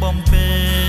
Bombay.